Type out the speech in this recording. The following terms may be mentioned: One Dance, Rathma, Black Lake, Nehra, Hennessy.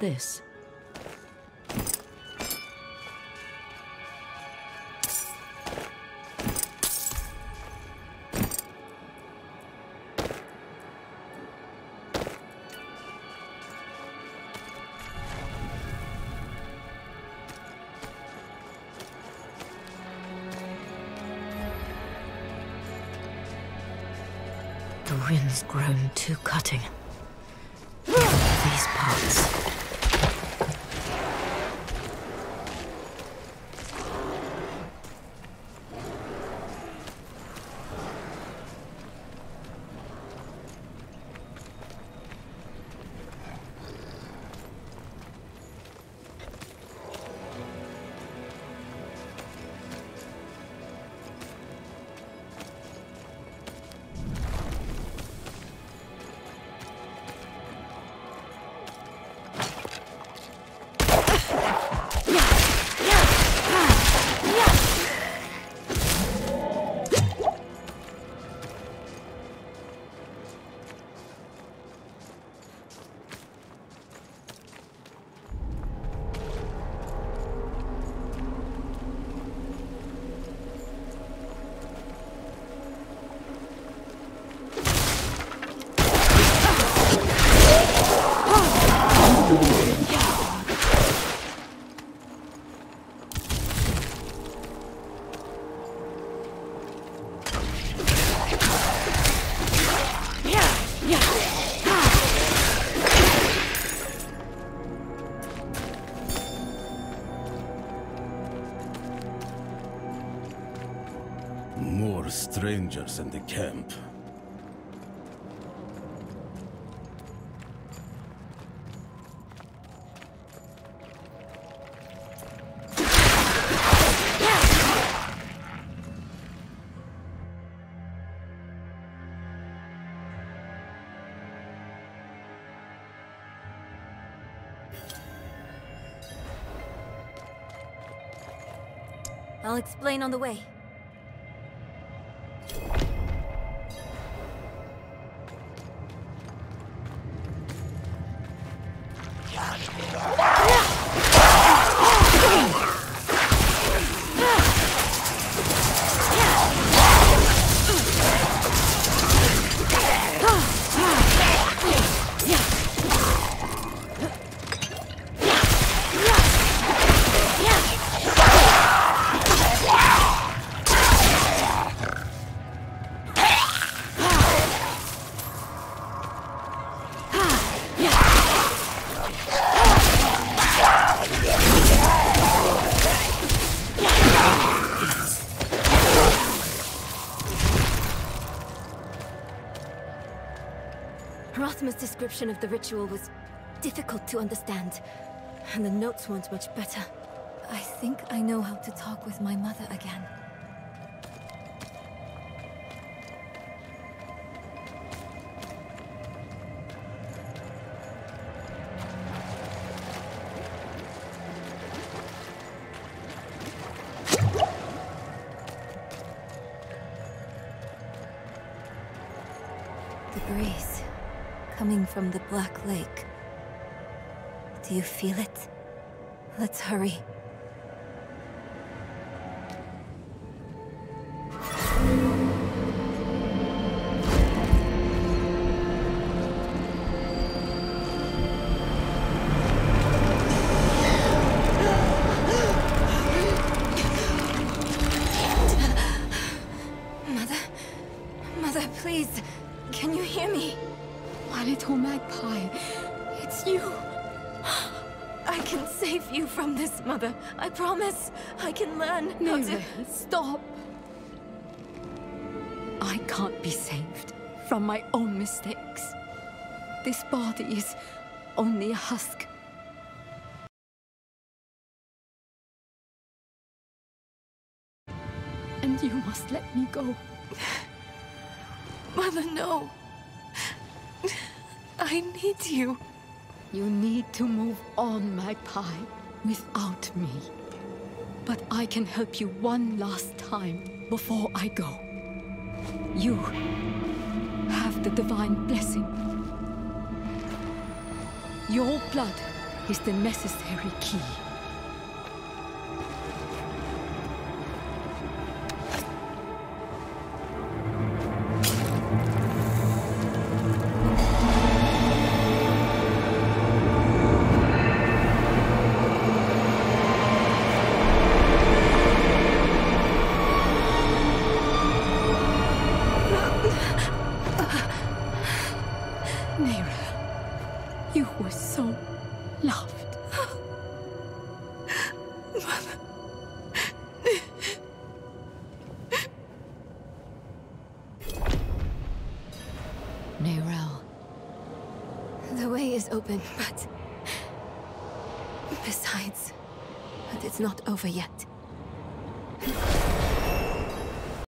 this? The wind's grown too cutting. These parts. Strangers in the camp. I'll explain on the way. Rathma's description of the ritual was difficult to understand, and the notes weren't much better. I think I know how to talk with my mother again. The breeze. Coming from the Black Lake. Do you feel it? Let's hurry. Mother, please, can you hear me? My little magpie, it's you. I can save you from this, Mother. I promise. I can learn. Nehra, stop. I can't be saved from my own mistakes. This body is only a husk. And you must let me go. Mother, no. I need you. You need to move on, Magpie, without me. But I can help you one last time before I go. You have the divine blessing. Your blood is the necessary key. But besides, it's not over yet.